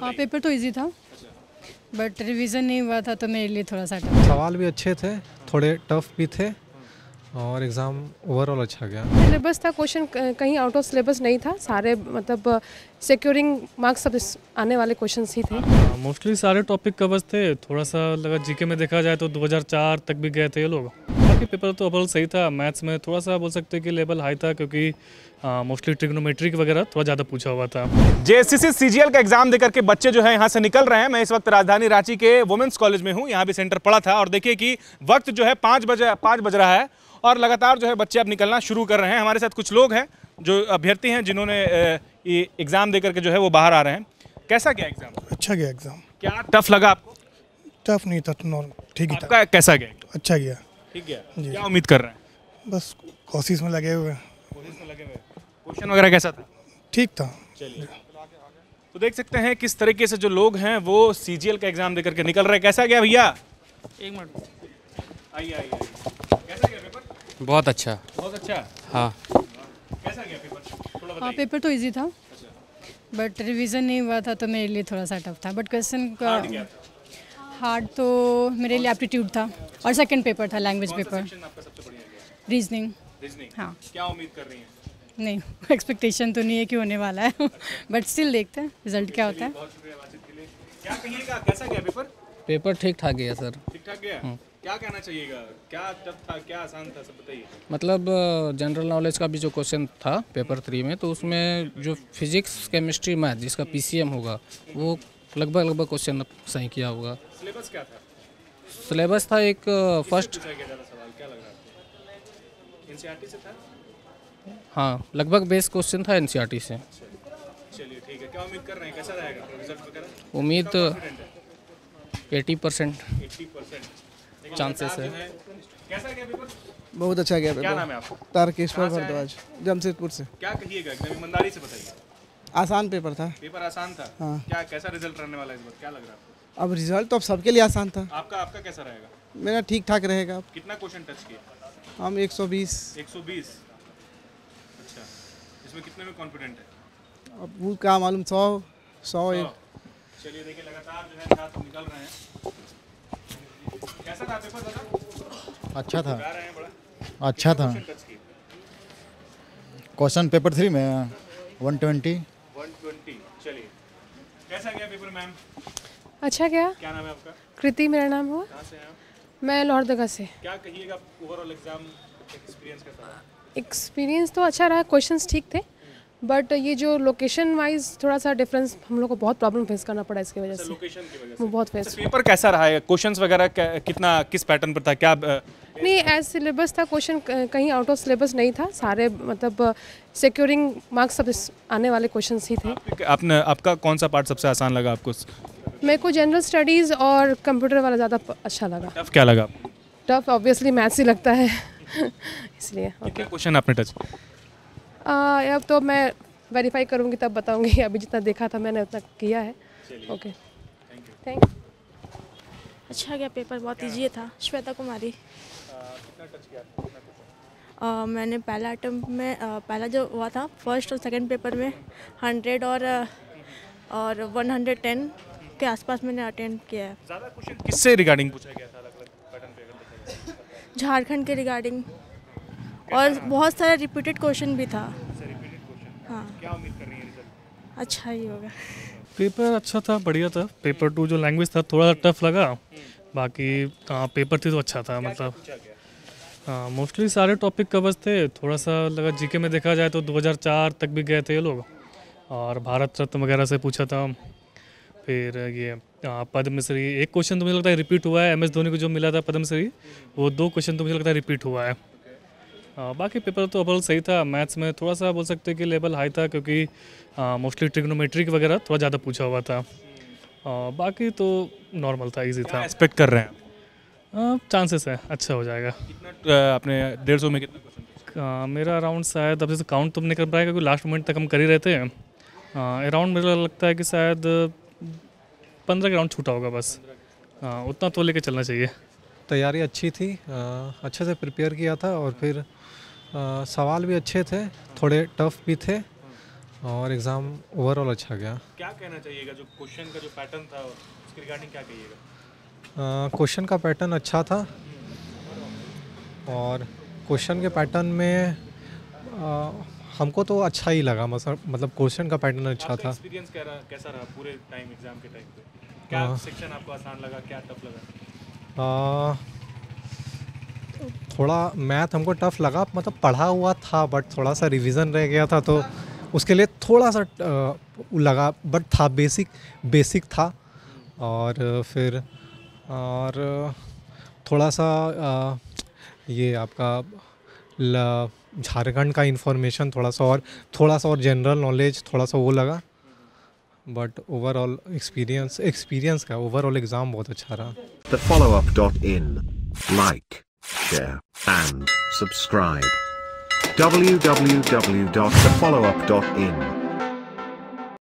हाँ, पेपर तो इजी था बट रिवीजन नहीं हुआ था तो मेरे लिए थोड़ा सा टफ। सवाल भी अच्छे थे, थोड़े टफ भी थे और एग्ज़ाम ओवरऑल अच्छा गया। सिलेबस था, क्वेश्चन कहीं आउट ऑफ सिलेबस नहीं था, सारे मतलब सिक्योरिंग मार्क्स सब आने वाले क्वेश्चंस ही थे। मोस्टली सारे टॉपिक कवर्स थे, थोड़ा सा लगा जीके में देखा जाए तो 2004 तक भी गए थे ये लोग। बाकी पेपर तो ओवरऑल सही था। मैथ्स में थोड़ा सा बोल सकते हैं कि लेवल हाई था क्योंकि मोस्टली ट्रिग्नोमेट्रिक वगैरह थोड़ा ज़्यादा पूछा हुआ था। CGL का एग्जाम देकर के बच्चे जो है यहाँ से निकल रहे हैं। मैं इस वक्त राजधानी रांची के वुमेन्स कॉलेज में हूँ, यहाँ भी सेंटर पड़ा था और देखिए कि वक्त जो है पाँच बज रहा है और लगातार जो है बच्चे अब निकलना शुरू कर रहे हैं। हमारे साथ कुछ लोग हैं जो अभ्यर्थी हैं जिन्होंने ये एग्ज़ाम देकर के जो है वो बाहर आ रहे हैं। कैसा गया एग्ज़ाम? अच्छा गया एग्ज़ाम। क्या टफ लगा आपको? टफ नहीं था, नॉर्मल ठीक ही था। कैसा गया? अच्छा गया, ठीक गया। क्या उम्मीद कर रहे हैं? बस कोशिश में लगे हुए। क्वेश्चन वगैरह कैसा था? ठीक था। चलिए, तो देख सकते हैं किस तरीके से जो लोग हैं वो CGL का एग्ज़ाम देकर के निकल रहे हैं। कैसा गया भैया? एक मिनट, आइए आइए। कैसा गया पेपर? बहुत अच्छा, बहुत अच्छा। हाँ, कैसा गया पेपर? थोड़ा बताइए। हाँ, पेपर तो इजी था बट रिवीजन नहीं हुआ था तो मेरे लिए थोड़ा सा टफ था। बट क्वेश्चन का हार्ड तो मेरे लिए एप्टीट्यूड था और सेकेंड पेपर था, लैंग्वेज पेपर, रीजनिंग। हाँ। क्या उम्मीद कर रही हैं? नहीं, एक्सपेक्टेशन तो नहीं है कि होने वाला है बट स्टिल देखते हैं रिजल्ट क्या होता है। क्या कहिएगा, कैसा गया पेपर? पेपर ठीक ठाक गया सर। ठीक ठाक गया। क्या कहना चाहिएगा, क्या टफ था क्या आसान था, सब बताइए। मतलब जनरल नॉलेज का भी जो क्वेश्चन था पेपर 3 में, तो उसमें जो फिजिक्स, केमिस्ट्री, मैथ जिसका PCM होगा वो लगभग क्वेश्चन सही किया होगा। सिलेबस क्या था? सिलेबस था एक फर्स्ट। हाँ, लगभग बेस क्वेश्चन था NCERT से। चलिए ठीक है। क्या उम्मीद कर रहे हैं, कैसा रहेगा रिजल्ट वगैरह? उम्मीद 80% चांसेस है। कैसा गया पेपर? बहुत अच्छा गया पेपर। क्या नाम है आपको? तारकेश्वर भारद्वाज, जमशेदपुर से। क्या कहिएगा, एकदम ईमानदारी से बताइए। आसान पेपर था। पेपर आसान था। हाँ। क्या कैसा रिजल्ट रहने वाला है इस बार, क्या लग रहा है? अब रिजल्ट तो अब सबके लिए आसान था। आपका कैसा रहेगा? मेरा ठीक ठाक रहेगा। कितना क्वेश्चन टच किया? हम 120। 120? अच्छा, इसमें कितने में कॉन्फिडेंट है? अब वो क्या मालूम, 100। चलिए देखिए, लगातार जो है साथ निकल रहे हैं। कैसा था पेपर दादा? अच्छा था। गा रहे हैं बड़ा। अच्छा था। क्वेश्चन पेपर 3 में 120। चलिए, कैसा गया पेपर मैम? अच्छा गया। क्या नाम है आपका? कृति मेरा नाम हुआ। कहाँ से हैं आप? मैं लोहरदगा से। क्या कहिएगा ओवरऑल एग्जाम एक्सपीरियंस कैसा था? एक्सपीरियंस तो अच्छा रहा, क्वेश्चंस ठीक थे बट ये जो लोकेशन वाइज थोड़ा सा डिफरेंस हम लोग को बहुत प्रॉब्लम फेस करना पड़ा इसकी वजह से। लोकेशन की वजह से बहुत फेस। पेपर कैसा रहा है, क्वेश्चंस वगैरह कितना किस पैटर्न पर था? क्या नहीं, एज सिलेबस था, क्वेश्चन कहीं आउट ऑफ सिलेबस नहीं था, सारे मतलब सिक्योरिंग मार्क्स सब आने वाले क्वेश्चंस ही थे। आपने आपका कौन सा पार्ट सबसे आसान लगा आपको? मेरे को जनरल स्टडीज़ और कंप्यूटर वाला ज़्यादा अच्छा लगा। टफ क्या लगा? टफ ऑब्वियसली मैथ्स ही लगता है इसलिए। कितने क्वेश्चन आपने टच? अब तो मैं वेरीफाई करूंगी तब बताऊंगी, अभी जितना देखा था मैंने उतना किया है। Okay, thank you. अच्छा गया पेपर, बहुत इजी था। श्वेता कुमारी। कितना टच किया? मैंने पहला अटेम्प्ट में पहला जो हुआ था फर्स्ट और सेकंड पेपर में 100 और 110 के आसपास मैंने अटेंड किया है। ज़्यादा क्वेश्चन किससे रिगार्डिंग पूछा गया था? झारखंड के रिगार्डिंग और बहुत सारा रिपीटेड क्वेश्चन भी था। हाँ। क्या उम्मीद कर रही है रिजल्ट? अच्छा ही होगा। पेपर अच्छा था, बढ़िया था। पेपर 2 जो लैंग्वेज था थोड़ा टफ लगा, बाकी पेपर 3 तो अच्छा था। मतलब मोस्टली सारे टॉपिक कवर्स थे, थोड़ा सा लगा जीके में देखा जाए तो 2004 तक भी गए थे ये लोग और भारत रत्न वगैरह से पूछा था। फिर ये पद्मश्री एक क्वेश्चन तो मुझे लगता है रिपीट हुआ है। MS धोनी को जो मिला था पद्मश्री, वो 2 क्वेश्चन तो मुझे लगता है रिपीट हुआ है। बाकी पेपर तो ओवरऑल सही था। मैथ्स में थोड़ा सा बोल सकते हैं कि लेवल हाई था क्योंकि मोस्टली ट्रिग्नोमेट्रिक वगैरह थोड़ा ज़्यादा पूछा हुआ था। बाकी तो नॉर्मल था, ईजी था। एक्सपेक्ट कर रहे हैं चांसेस है अच्छा हो जाएगा। आपने 150 में कितना? मेरा अराउंड शायद अब काउंट तो नहीं कर पाया क्योंकि लास्ट मोमेंट तक हम कर ही रहे थे। अराउंड मेरा लगता है कि शायद 15 के राउंड छूटा होगा बस। हाँ, उतना तो लेके चलना चाहिए। तैयारी अच्छी थी, अच्छे से प्रिपेयर किया था और फिर सवाल भी अच्छे थे, थोड़े टफ भी थे और एग्ज़ाम ओवरऑल अच्छा गया। क्या कहना चाहिएगा जो क्वेश्चन का जो पैटर्न था उसके रिगार्डिंग क्या कहिएगा? क्वेश्चन का पैटर्न अच्छा था और क्वेश्चन के पैटर्न में हमको तो अच्छा ही लगा, मतलब क्वेश्चन का पैटर्न अच्छा था। एक्सपीरियंस कैसा रहा पूरे टाइम एग्ज़ाम के टाइम पे? क्या सेक्शन आपको आसान लगा, क्या टफ लगा? थोड़ा मैथ हमको टफ लगा, मतलब पढ़ा हुआ था बट थोड़ा सा रिवीजन रह गया था तो उसके लिए थोड़ा सा लगा, बट था बेसिक था। और फिर और थोड़ा सा ये आपका झारखंड का इन्फॉर्मेशन थोड़ा सा और जनरल नॉलेज थोड़ा सा वो लगा, बट ओवरऑल एक्सपीरियंस का ओवरऑल एग्ज़ाम बहुत अच्छा रहा। The Followup.in like, share and subscribe www.thefollowup.in